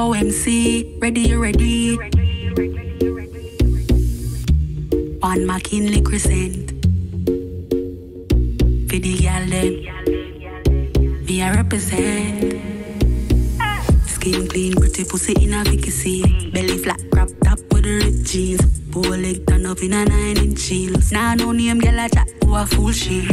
OMC, ready, ready. One Mckinley Crescent. For the gyal dem, me I represent. Skin clean, pretty pussy in a Vicky C. Belly flat, crop top with the ripped jeans. Bow leg turn up in a 9-inch heels. Nah, no name gyal a chat who a fool she.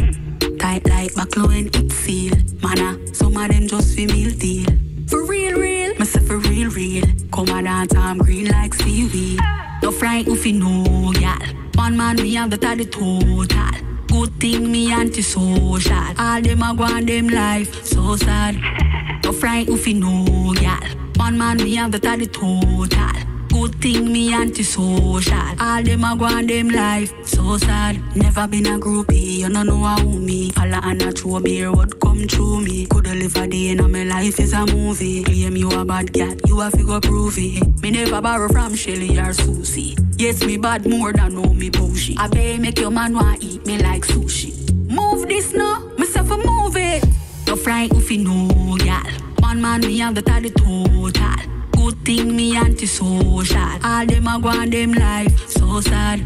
Tight like buckle and it seal. Mana, some of them just fi meal deal. For real, real, me say for real, real. Come a dance, I'm green like seaweed. No fright if you know, gyal. One man me have the total. Good thing me anti-social. All them a go on them life, so sad. No fright if you know, gyal. One man me have the total. Good thing me anti-social. All them a go on them life, so sad. Never been a groupie, you don't know how me. Follow and a true beer, what come through me. Coulda live a day and my life is a movie. Claim you a bad gal, you a figure prove it. Me never borrow from Shelly or Susie. Yes, me bad more than know me bougie. I bet make your man want eat me like sushi. Move this now, myself a move it. No fright if you know, gal. One man me have the total. Good thing me anti-social. All them a go on them life, so sad.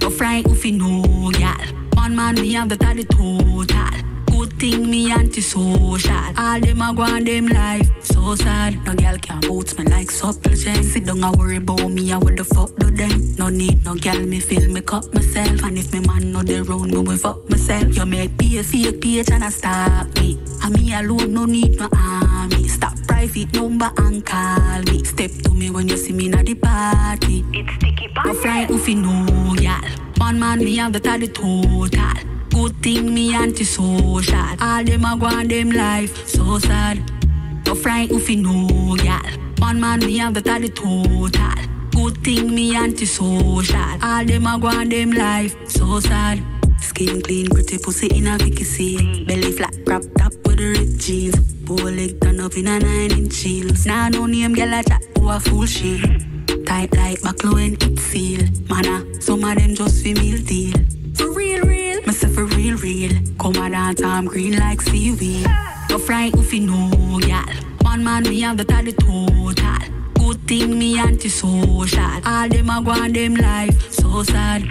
No fright if you know, gal. One man me have the total. Good thing me anti-social. All them a go on them life, so sad. No gal can bounce me like supplicant. Sit down and worry about me and what the fuck do them. No need no gal, me fill me cup myself. And if me man no dey round me, we fuck myself. You make be a fake page and I stop me. And me alone no need no army. Stop private number and call me. Step to me when you see me na the party. It's sticky party. No fright if you know, y'all. One man me have the total. Good thing me anti-social. All them a go on them life, so sad. No fright if you know, y'all. One man me have the total. Good thing me anti-social. All them a go on them life, so sad. Skin clean, pretty pussy in a Vicky C. Belly flat, crop top with the ripped jeans. Bow leg turn up in a 9-inch heels. Nah, no name gyal a chat who a fool she. Tight like buckle and it seal. Mana, some of them just fi meal deal. For real, real, me say for real, real. Come a dance, I'm green like seaweed. No fright if you know, gyal. One man me have the total. Good thing me anti-social. All them a go on them life, so sad.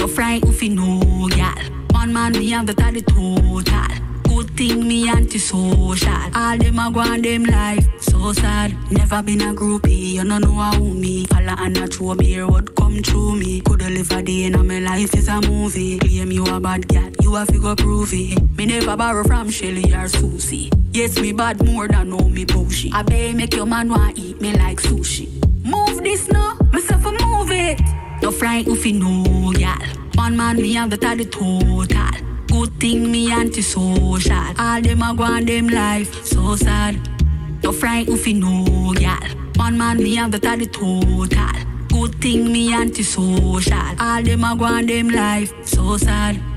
No fright if you know, gyal. One man me have the total. Good thing me anti-social. All them a go on them life, so sad. Never been a groupie, you don't know how me. Follow and a true beer, what come through me. Coulda live a day and my life is a movie. Claim you a bad gal, you a figure prove it. Me never borrow from Shelly or Susie. Yes, me bad more than know me bougie. I bet make your man want eat me like sushi. Move this now, myself a move it. No fright if you know, y'all. One man me have the total. Good thing me anti-social. All them a go on them life, so sad. No fright if you know, gyal. One man me have the total. Good thing me anti-social. All them a go on them life, so sad.